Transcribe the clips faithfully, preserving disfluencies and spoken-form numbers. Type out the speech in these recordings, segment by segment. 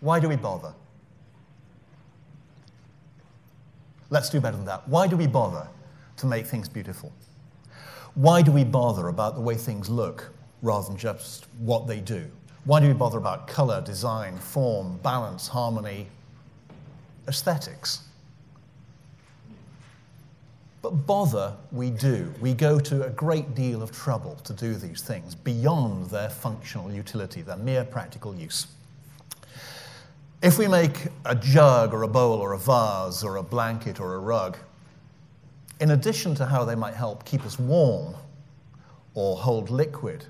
Why do we bother? Let's do better than that. Why do we bother to make things beautiful? Why do we bother about the way things look rather than just what they do? Why do we bother about color, design, form, balance, harmony, aesthetics? But bother we do. We go to a great deal of trouble to do these things beyond their functional utility, their mere practical use. If we make a jug or a bowl or a vase or a blanket or a rug, in addition to how they might help keep us warm or hold liquid,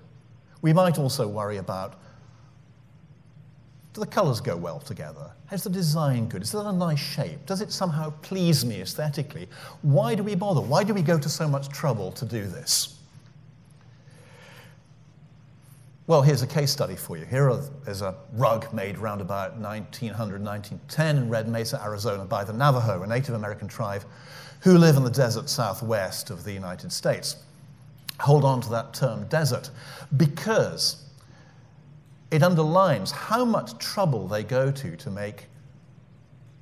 we might also worry about, do the colors go well together? Is the design good? Is that a nice shape? Does it somehow please me aesthetically? Why do we bother? Why do we go to so much trouble to do this? Well, here's a case study for you. Here is a rug made round about nineteen hundred, nineteen ten in Red Mesa, Arizona by the Navajo, a Native American tribe who live in the desert southwest of the United States. Hold on to that term desert because it underlines how much trouble they go to to make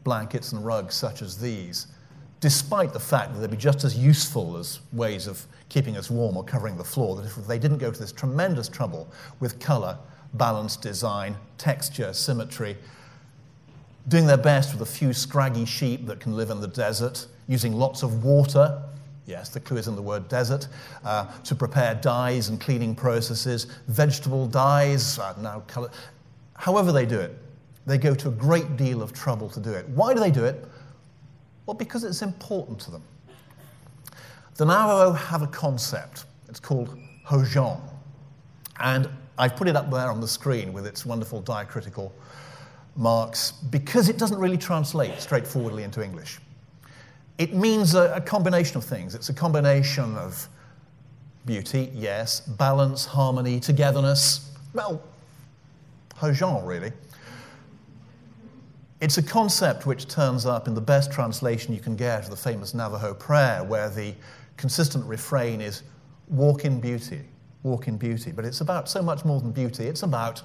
blankets and rugs such as these, despite the fact that they'd be just as useful as ways of keeping us warm or covering the floor, that if they didn't go to this tremendous trouble with color, balance, design, texture, symmetry, doing their best with a few scraggy sheep that can live in the desert, using lots of water, yes, the clue is in the word desert, uh, to prepare dyes and cleaning processes, vegetable dyes, uh, now color. However they do it, they go to a great deal of trouble to do it. Why do they do it? Well, because it's important to them. The Navajo have a concept. It's called Hózhö́. And I've put it up there on the screen with its wonderful diacritical marks because it doesn't really translate straightforwardly into English. It means a, a combination of things. It's a combination of beauty, yes, balance, harmony, togetherness. Well, Hózhö́, really. It's a concept which turns up in the best translation you can get of the famous Navajo prayer, where the consistent refrain is, walk in beauty, walk in beauty. But it's about so much more than beauty. It's about,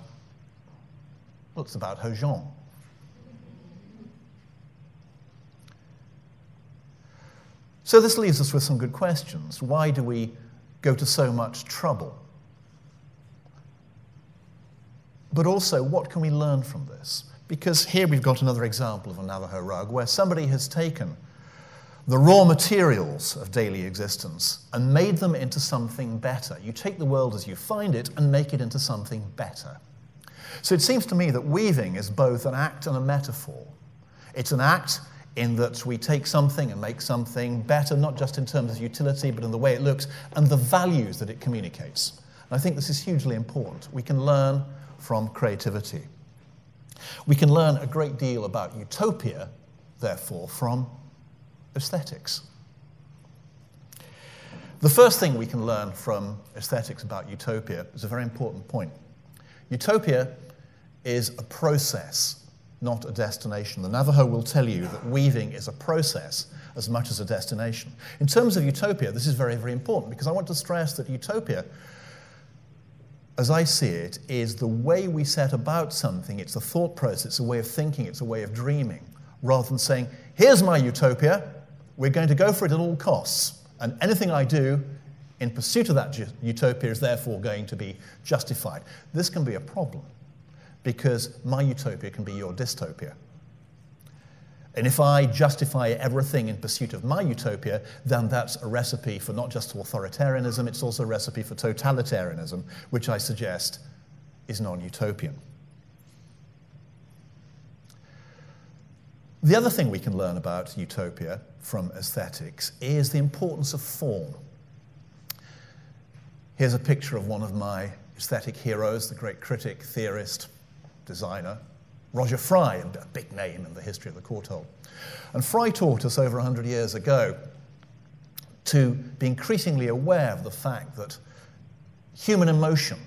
well, it's about Hózhö́. So this leaves us with some good questions. Why do we go to so much trouble? But also, what can we learn from this? Because here we've got another example of a Navajo rug where somebody has taken the raw materials of daily existence and made them into something better. You take the world as you find it and make it into something better. So it seems to me that weaving is both an act and a metaphor. It's an act in that we take something and make something better, not just in terms of utility, but in the way it looks and the values that it communicates. And I think this is hugely important. We can learn from creativity. We can learn a great deal about utopia, therefore, from aesthetics. The first thing we can learn from aesthetics about utopia is a very important point. Utopia is a process, not a destination. The Navajo will tell you that weaving is a process as much as a destination. In terms of utopia, this is very, very important because I want to stress that utopia, as I see it, is the way we set about something. It's a thought process, it's a way of thinking, it's a way of dreaming, rather than saying, here's my utopia, we're going to go for it at all costs, and anything I do in pursuit of that utopia is therefore going to be justified. This can be a problem, because my utopia can be your dystopia. And if I justify everything in pursuit of my utopia, then that's a recipe for not just authoritarianism, it's also a recipe for totalitarianism, which I suggest is non-utopian. The other thing we can learn about utopia from aesthetics is the importance of form. Here's a picture of one of my aesthetic heroes, the great critic, theorist, designer, Roger Fry, a big name in the history of the Courtauld. And Fry taught us over one hundred years ago to be increasingly aware of the fact that human emotion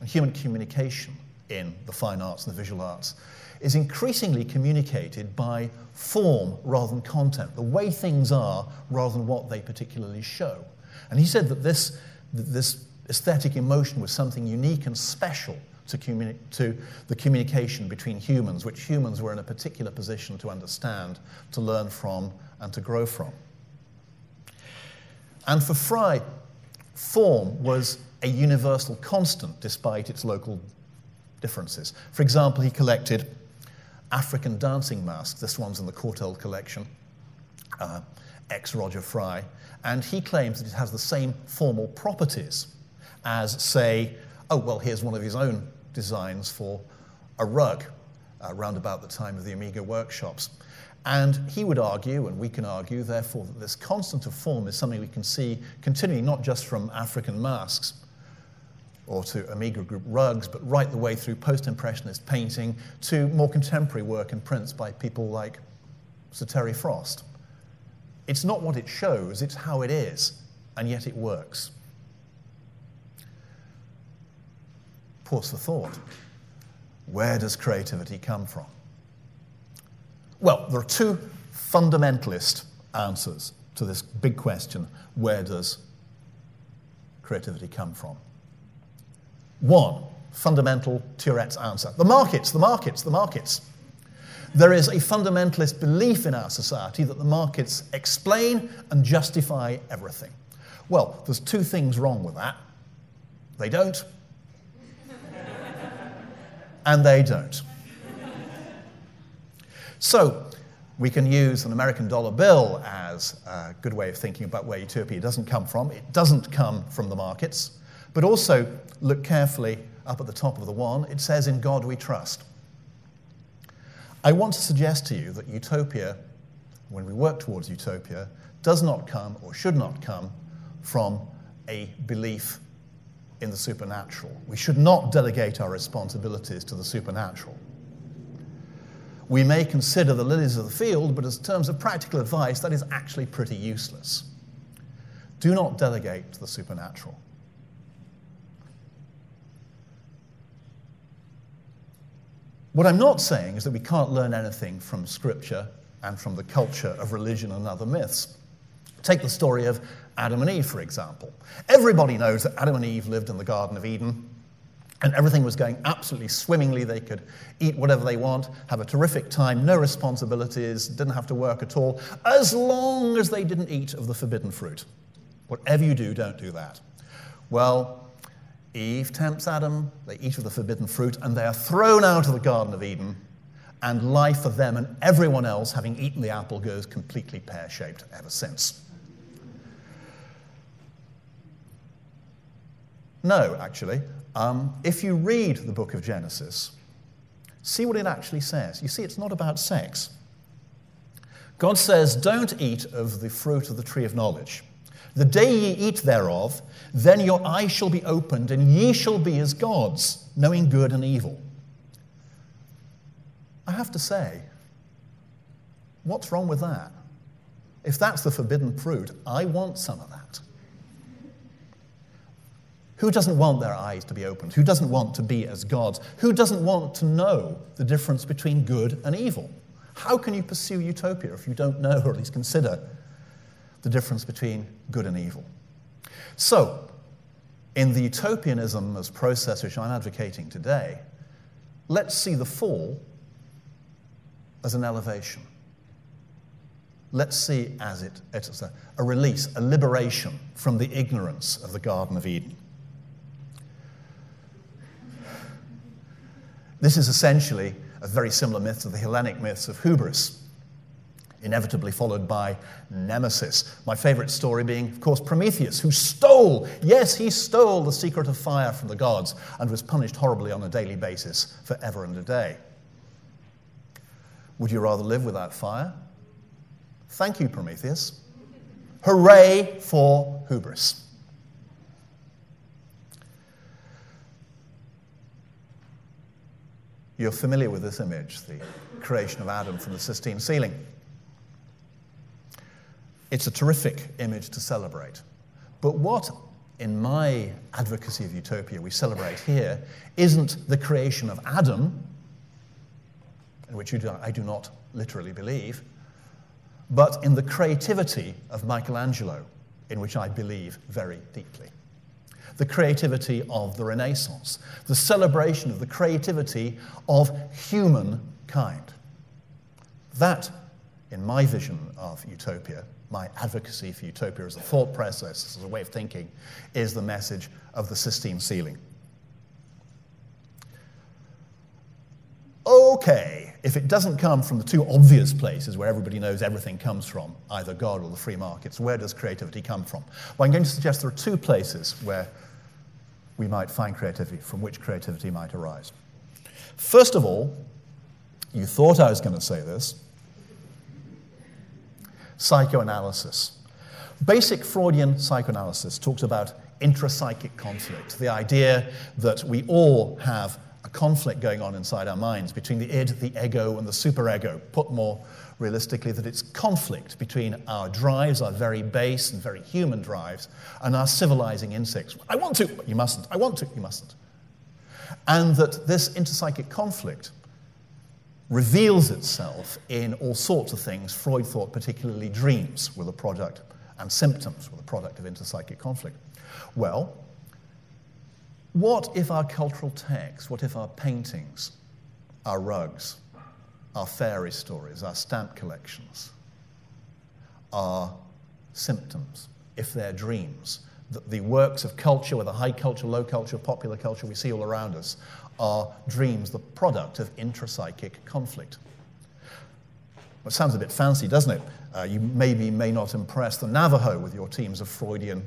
and human communication in the fine arts and the visual arts is increasingly communicated by form rather than content, the way things are rather than what they particularly show. And he said that this, this aesthetic emotion was something unique and special to, communi to the communication between humans, which humans were in a particular position to understand, to learn from, and to grow from. And for Fry, form was a universal constant despite its local differences. For example, he collected African dancing masks. This one's in the Courtauld collection, uh, ex Roger Fry. And he claims that it has the same formal properties as, say, oh, well, here's one of his own designs for a rug uh, round about the time of the Amiga workshops. And he would argue, and we can argue, therefore, that this constant of form is something we can see continuing, not just from African masks or to Amiga group rugs, but right the way through post-impressionist painting to more contemporary work and prints by people like Sir Terry Frost. It's not what it shows, it's how it is, and yet it works. Pause for thought. Where does creativity come from? Well, there are two fundamentalist answers to this big question, where does creativity come from? One, fundamental Tourette's answer. The markets, the markets, the markets. There is a fundamentalist belief in our society that the markets explain and justify everything. Well, there's two things wrong with that. They don't. And they don't. So we can use an American dollar bill as a good way of thinking about where utopia doesn't come from. It doesn't come from the markets. But also, look carefully up at the top of the one. It says, "In God we trust." I want to suggest to you that utopia, when we work towards utopia, does not come or should not come from a belief in the supernatural. We should not delegate our responsibilities to the supernatural. We may consider the lilies of the field, but in terms of practical advice, that is actually pretty useless. Do not delegate to the supernatural. What I'm not saying is that we can't learn anything from scripture and from the culture of religion and other myths. Take the story of Adam and Eve, for example. Everybody knows that Adam and Eve lived in the Garden of Eden, and everything was going absolutely swimmingly. They could eat whatever they want, have a terrific time, no responsibilities, didn't have to work at all, as long as they didn't eat of the forbidden fruit. Whatever you do, don't do that. Well, Eve tempts Adam, they eat of the forbidden fruit, and they are thrown out of the Garden of Eden, and life for them and everyone else, having eaten the apple, goes completely pear-shaped ever since. No, actually, um, if you read the book of Genesis, see what it actually says. You see, it's not about sex. God says, "Don't eat of the fruit of the tree of knowledge. The day ye eat thereof, then your eyes shall be opened, and ye shall be as gods, knowing good and evil." I have to say, what's wrong with that? If that's the forbidden fruit, I want some of that. Who doesn't want their eyes to be opened? Who doesn't want to be as gods? Who doesn't want to know the difference between good and evil? How can you pursue utopia if you don't know, or at least consider, the difference between good and evil? So, in the utopianism as process which I'm advocating today, let's see the fall as an elevation. Let's see as it, it's a, a release, a liberation from the ignorance of the Garden of Eden. This is essentially a very similar myth to the Hellenic myths of hubris, inevitably followed by nemesis. My favorite story being, of course, Prometheus, who stole, yes, he stole the secret of fire from the gods and was punished horribly on a daily basis forever and a day. Would you rather live without fire? Thank you, Prometheus. Hooray for hubris. You're familiar with this image, the creation of Adam from the Sistine ceiling. It's a terrific image to celebrate. But what, in my advocacy of utopia, we celebrate here isn't the creation of Adam, in which you do, I do not literally believe, but in the creativity of Michelangelo, in which I believe very deeply. the creativity of the Renaissance, the celebration of the creativity of humankind. That, in my vision of utopia, my advocacy for utopia as a thought process, as a way of thinking, is the message of the Sistine ceiling. Okay, if it doesn't come from the two obvious places where everybody knows everything comes from, either God or the free markets, where does creativity come from? Well, I'm going to suggest there are two places where we might find creativity, from which creativity might arise. First of all, you thought I was going to say this, psychoanalysis. Basic Freudian psychoanalysis talks about intrapsychic conflict, the idea that we all have a conflict going on inside our minds between the id, the ego, and the superego. Put more realistically, that it's conflict between our drives, our very base and very human drives, and our civilizing instincts. I want to, but you mustn't. I want to, you mustn't. And that this interpsychic conflict reveals itself in all sorts of things. Freud thought particularly dreams were the product, and symptoms were the product of interpsychic conflict. Well, what if our cultural texts, what if our paintings, our rugs, our fairy stories, our stamp collections are symptoms, if they're dreams, that the works of culture, whether high culture, low culture, popular culture, we see all around us, are dreams the product of intrapsychic conflict? Well, it sounds a bit fancy, doesn't it? Uh, you maybe may not impress the Navajo with your teams of Freudian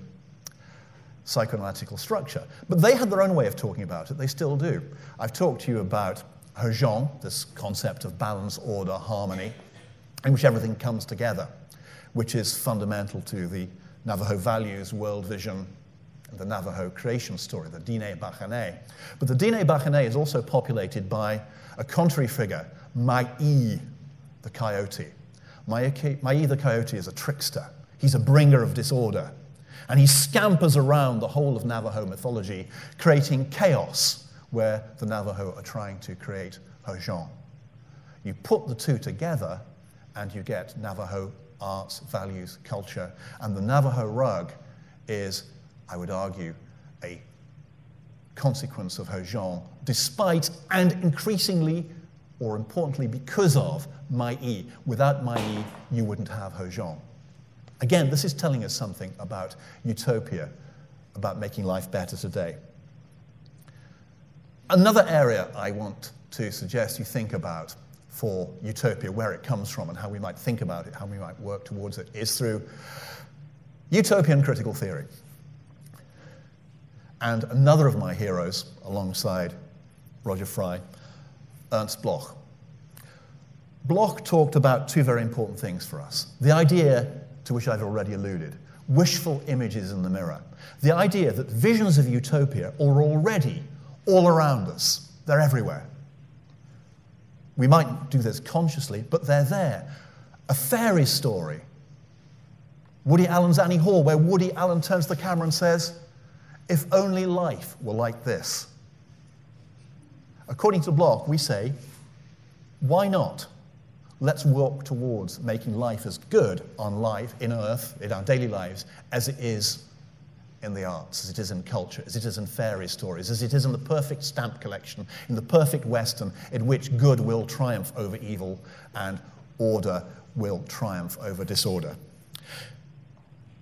psychoanalytical structure, but they had their own way of talking about it. They still do. I've talked to you about Hózhö́, this concept of balance, order, harmony, in which everything comes together, which is fundamental to the Navajo values, world vision, the Navajo creation story, the Diné Bahane. But the Diné Bahane is also populated by a contrary figure, Ma'í, the coyote. Ma'í the coyote is a trickster. He's a bringer of disorder. And he scampers around the whole of Navajo mythology, creating chaos where the Navajo are trying to create Hózhö́. You put the two together and you get Navajo arts, values, culture. And the Navajo rug is, I would argue, a consequence of Hózhö́, despite and increasingly, or importantly, because of Ma'í. Without Ma'í, you wouldn't have Hózhö́. Again, this is telling us something about utopia, about making life better today. Another area I want to suggest you think about for utopia, where it comes from and how we might think about it, how we might work towards it, is through utopian critical theory. And another of my heroes, alongside Roger Fry, Ernst Bloch. Bloch talked about two very important things for us. The idea to which I've already alluded, wishful images in the mirror. The idea that visions of utopia are already all around us. They're everywhere. We might not do this consciously, but they're there. A fairy story. Woody Allen's Annie Hall, where Woody Allen turns to the camera and says, "If only life were like this." According to Bloch, we say, why not? Let's walk towards making life as good on life, in Earth, in our daily lives, as it is in the arts, as it is in culture, as it is in fairy stories, as it is in the perfect stamp collection, in the perfect Western, in which good will triumph over evil and order will triumph over disorder.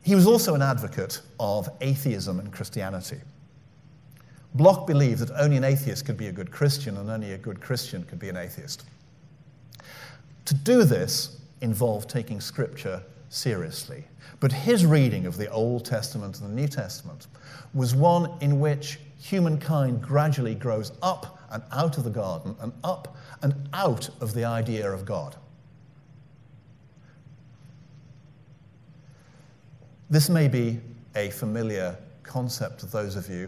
He was also an advocate of atheism and Christianity. Bloch believed that only an atheist could be a good Christian, and only a good Christian could be an atheist. To do this involved taking Scripture seriously. But his reading of the Old Testament and the New Testament was one in which humankind gradually grows up and out of the garden and up and out of the idea of God. This may be a familiar concept to those of you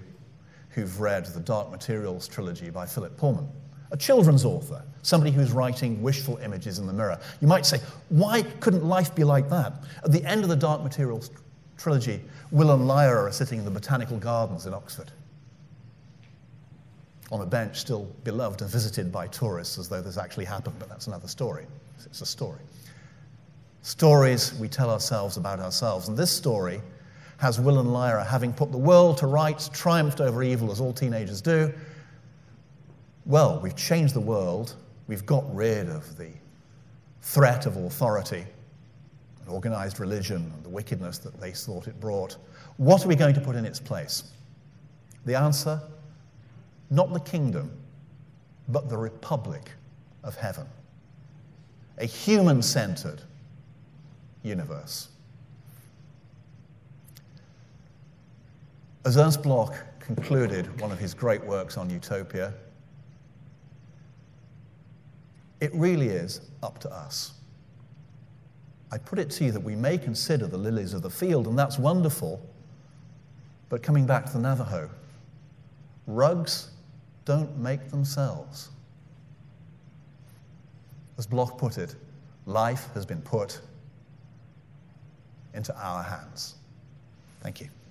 who've read the Dark Materials trilogy by Philip Pullman, a children's author, somebody who's writing wishful images in the mirror. You might say, why couldn't life be like that? At the end of the Dark Materials trilogy, Will and Lyra are sitting in the Botanical Gardens in Oxford, on a bench still beloved and visited by tourists as though this actually happened, but that's another story. It's a story. Stories we tell ourselves about ourselves. And this story has Will and Lyra, having put the world to rights, triumphed over evil, as all teenagers do. Well, we've changed the world. We've got rid of the threat of authority and organized religion and the wickedness that they thought it brought. What are we going to put in its place? The answer, not the kingdom, but the republic of heaven. A human-centered universe. As Ernst Bloch concluded one of his great works on utopia, it really is up to us. I put it to you that we may consider the lilies of the field, and that's wonderful, but coming back to the Navajo, rugs don't make themselves. As Bloch put it, life has been put into our hands. Thank you.